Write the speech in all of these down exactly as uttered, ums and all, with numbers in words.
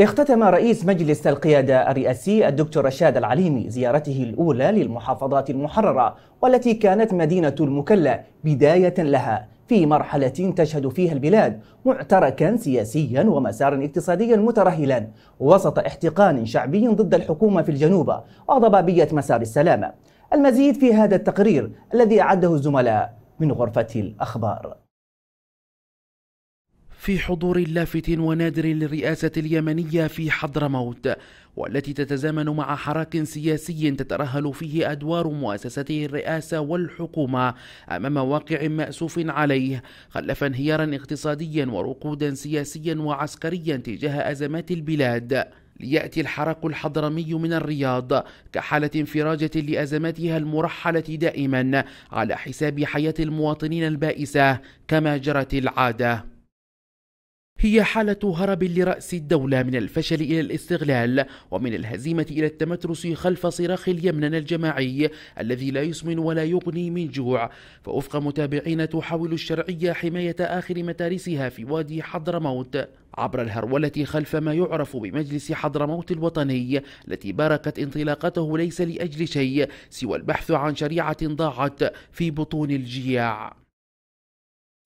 اختتم رئيس مجلس القيادة الرئاسي الدكتور رشاد العليمي زيارته الأولى للمحافظات المحررة والتي كانت مدينة المكلا بداية لها في مرحلة تشهد فيها البلاد معتركا سياسيا ومسارا اقتصاديا مترهلا وسط احتقان شعبي ضد الحكومة في الجنوب وضبابية مسار السلامة. المزيد في هذا التقرير الذي أعده الزملاء من غرفة الأخبار. في حضور لافت ونادر للرئاسة اليمنية في حضرموت والتي تتزامن مع حراك سياسي تترهل فيه أدوار مؤسسته الرئاسة والحكومة أمام واقع مأسوف عليه خلف انهيارا اقتصاديا ورقودا سياسيا وعسكريا تجاه أزمات البلاد، ليأتي الحراك الحضرمي من الرياض كحالة انفراجة لأزماتها المرحلة دائما على حساب حياة المواطنين البائسة كما جرت العادة. هي حالة هرب لرأس الدولة من الفشل إلى الاستغلال ومن الهزيمة إلى التمترس خلف صراخ اليمن الجماعي الذي لا يسمن ولا يغني من جوع. فوفق متابعين تحاول الشرعية حماية آخر متارسها في وادي حضرموت عبر الهرولة خلف ما يعرف بمجلس حضرموت الوطني التي باركت انطلاقته ليس لأجل شيء سوى البحث عن شريعة ضاعت في بطون الجياع.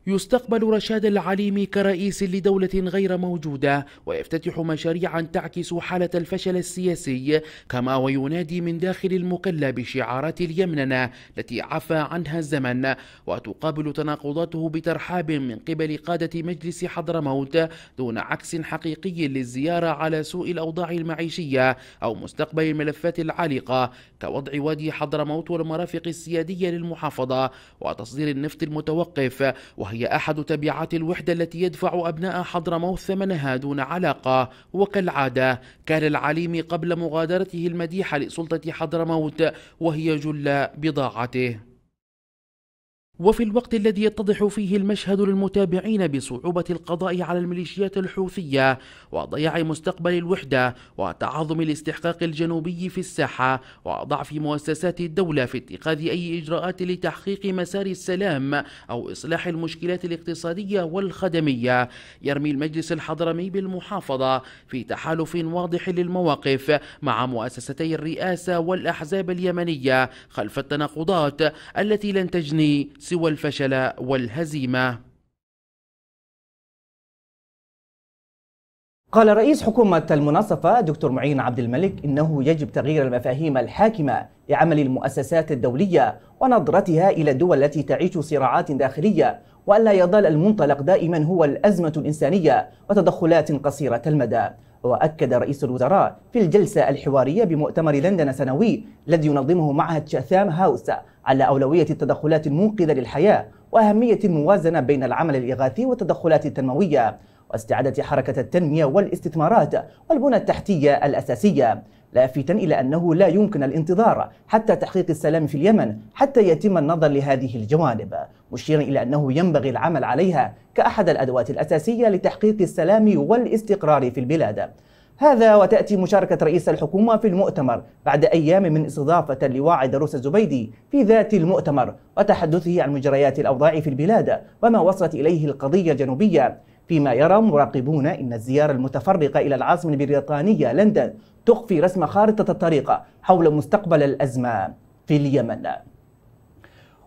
يستقبل رشاد العليمي كرئيس لدولة غير موجودة ويفتتح مشاريعا تعكس حالة الفشل السياسي، كما وينادي من داخل المكلا بشعارات اليمننة التي عفى عنها الزمن. وتقابل تناقضاته بترحاب من قبل قادة مجلس حضرموت دون عكس حقيقي للزيارة على سوء الأوضاع المعيشية أو مستقبل الملفات العالقة كوضع وادي حضرموت والمرافق السيادية للمحافظة وتصدير النفط المتوقف، وهي هي أحد تبعات الوحدة التي يدفع أبناء حضرموت ثمنها دون علاقة. وكالعادة كان العليمي قبل مغادرته المديحة لسلطة حضرموت وهي جل بضاعته. وفي الوقت الذي يتضح فيه المشهد للمتابعين بصعوبة القضاء على الميليشيات الحوثية وضياع مستقبل الوحدة وتعاظم الاستحقاق الجنوبي في الساحة وضعف مؤسسات الدولة في اتخاذ أي إجراءات لتحقيق مسار السلام أو إصلاح المشكلات الاقتصادية والخدمية، يرمي المجلس الحضرمي بالمحافظة في تحالف واضح للمواقف مع مؤسستي الرئاسة والأحزاب اليمنية خلف التناقضات التي لن تجني سوى الفشل والهزيمة. قال رئيس حكومة المناصفة الدكتور معين عبد الملك إنه يجب تغيير المفاهيم الحاكمة لعمل المؤسسات الدولية ونظرتها إلى الدول التي تعيش صراعات داخلية، وألا يظل المنطلق دائما هو الأزمة الإنسانية وتدخلات قصيرة المدى. وأكد رئيس الوزراء في الجلسة الحوارية بمؤتمر لندن السنوي الذي ينظمه معهد تشاتام هاوس على أولوية التدخلات المنقذة للحياة وأهمية الموازنة بين العمل الإغاثي والتدخلات التنموية واستعادة حركة التنمية والاستثمارات والبنى التحتية الأساسية، لافتا إلى أنه لا يمكن الانتظار حتى تحقيق السلام في اليمن حتى يتم النظر لهذه الجوانب، مشيرا إلى أنه ينبغي العمل عليها كأحد الأدوات الأساسية لتحقيق السلام والاستقرار في البلاد. هذا وتأتي مشاركة رئيس الحكومة في المؤتمر بعد أيام من استضافة اللواء عيدروس الزبيدي في ذات المؤتمر وتحدثه عن مجريات الأوضاع في البلاد وما وصلت إليه القضية الجنوبية، فيما يرى مراقبون أن الزيارة المتفرقة إلى العاصمة البريطانية لندن تخفي رسم خارطة الطريق حول مستقبل الأزمة في اليمن.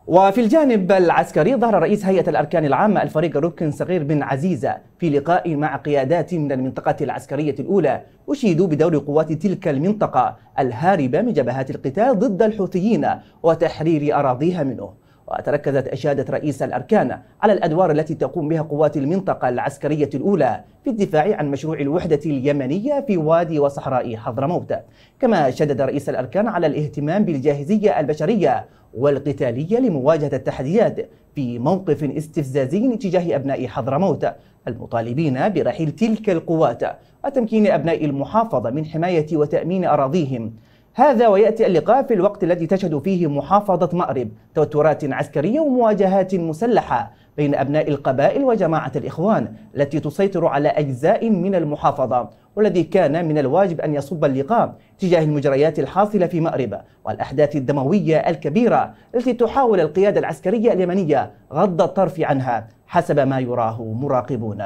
وفي الجانب العسكري ظهر رئيس هيئة الأركان العامة الفريق الركن صغير بن عزيزة في لقاء مع قيادات من المنطقة العسكرية الأولى أشيدوا بدور قوات تلك المنطقة الهاربة من جبهات القتال ضد الحوثيين وتحرير أراضيها منه. وتركزت أشادة رئيس الأركان على الأدوار التي تقوم بها قوات المنطقة العسكرية الأولى في الدفاع عن مشروع الوحدة اليمنية في وادي وصحراء حضرموت، كما شدد رئيس الأركان على الاهتمام بالجاهزية البشرية والقتالية لمواجهة التحديات في موقف استفزازي تجاه أبناء حضرموت المطالبين برحيل تلك القوات وتمكين أبناء المحافظة من حماية وتأمين أراضيهم. هذا ويأتي اللقاء في الوقت الذي تشهد فيه محافظة مأرب توترات عسكرية ومواجهات مسلحة بين أبناء القبائل وجماعة الإخوان التي تسيطر على أجزاء من المحافظة، والذي كان من الواجب أن يصب اللقاء تجاه المجريات الحاصلة في مأرب والأحداث الدموية الكبيرة التي تحاول القيادة العسكرية اليمنية غض الطرف عنها حسب ما يراه مراقبون.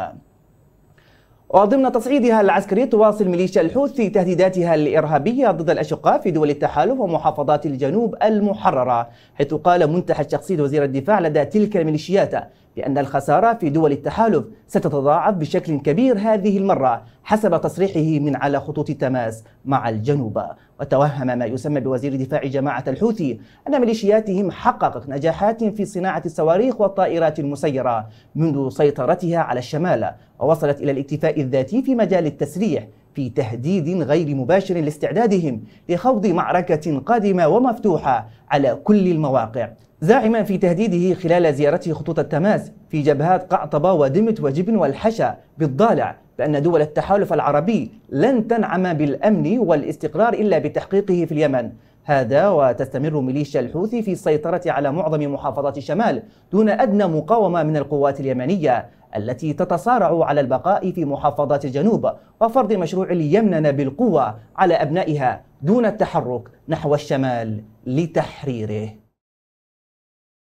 وضمن تصعيدها العسكري تواصل ميليشيا الحوثي تهديداتها الإرهابية ضد الأشقاء في دول التحالف ومحافظات الجنوب المحررة، حيث قال منتحى شخصية وزير الدفاع لدى تلك الميليشيات بأن الخسارة في دول التحالف ستتضاعف بشكل كبير هذه المرة حسب تصريحه من على خطوط التماس مع الجنوب. وتوهم ما يسمى بوزير دفاع جماعة الحوثي أن ميليشياتهم حققت نجاحات في صناعة الصواريخ والطائرات المسيرة منذ سيطرتها على الشمال، ووصلت إلى الاكتفاء الذاتي في مجال التسليح في تهديد غير مباشر لاستعدادهم لخوض معركة قادمة ومفتوحة على كل المواقع، زاعما في تهديده خلال زيارته خطوط التماس في جبهات قعطبة ودمت وجبن والحشا بالضالع بأن دول التحالف العربي لن تنعم بالأمن والاستقرار إلا بتحقيقه في اليمن. هذا وتستمر ميليشيا الحوثي في السيطرة على معظم محافظات الشمال دون أدنى مقاومة من القوات اليمنية التي تتصارع على البقاء في محافظات الجنوب وفرض مشروع اليمن بالقوة على أبنائها دون التحرك نحو الشمال لتحريره.